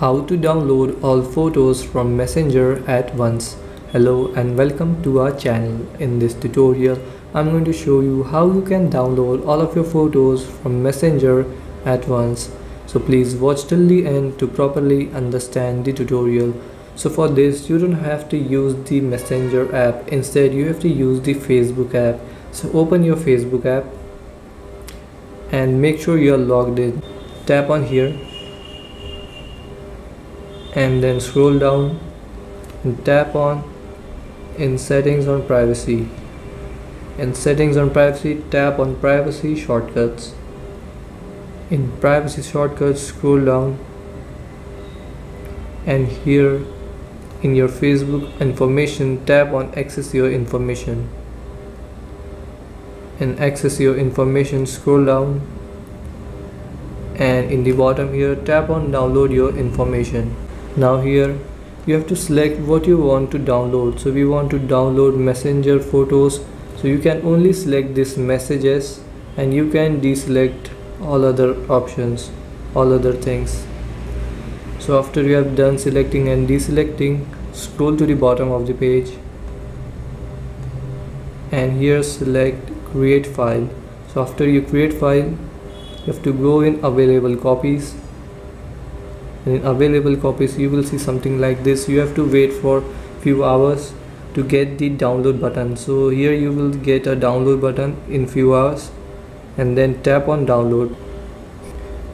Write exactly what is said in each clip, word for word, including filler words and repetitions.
How to download all photos from Messenger at once. Hello and welcome to our channel. In this tutorial, I'm going to show you how you can download all of your photos from Messenger at once. So please watch till the end to properly understand the tutorial. So for this, you don't have to use the Messenger app. Instead, you have to use the Facebook app. So open your Facebook app and make sure you are logged in. Tap on here and then scroll down and tap on in settings on privacy. In settings on privacy, tap on privacy shortcuts. In privacy shortcuts, scroll down and here in your Facebook information, tap on access your information. And access your information, scroll down and in the bottom here, tap on download your information. Now here you have to select what you want to download. So we want to download Messenger photos, so you can only select this messages and you can deselect all other options, all other things. So after you have done selecting and deselecting, scroll to the bottom of the page and here select create file. So after you create file, you have to go in available copies, and in available copies you will see something like this. You have to wait for few hours to get the download button. So here you will get a download button in few hours and then tap on download,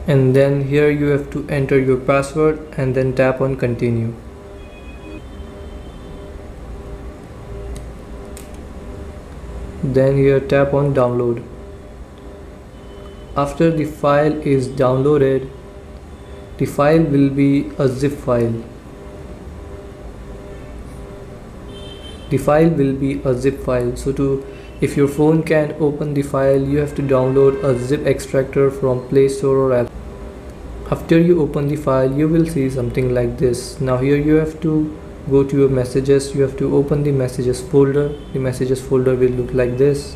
and then here you have to enter your password and then tap on continue. Then here tap on download. After the file is downloaded, the file will be a zip file. The file will be a zip file. So to if your phone can't open the file, you have to download a zip extractor from Play Store or app. After you open the file, you will see something like this. Now here you have to go to your messages, you have to open the messages folder. The messages folder will look like this,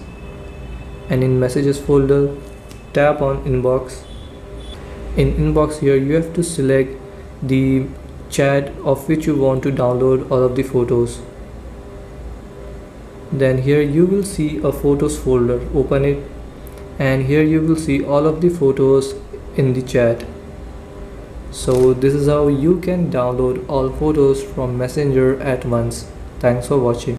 and in messages folder tap on inbox. In inbox here you have to select the chat of which you want to download all of the photos. Then here you will see a photos folder, open it, and here you will see all of the photos in the chat. So this is how you can download all photos from Messenger at once. Thanks for watching.